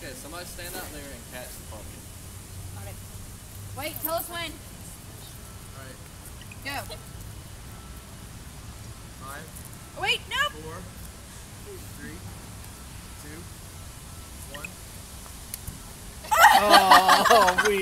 Okay, somebody stand out there and catch the pumpkin. Alright. Wait, tell us when. Alright. Go. 5. Oh, wait, no! 4, 3, 2, 1. Oh, we.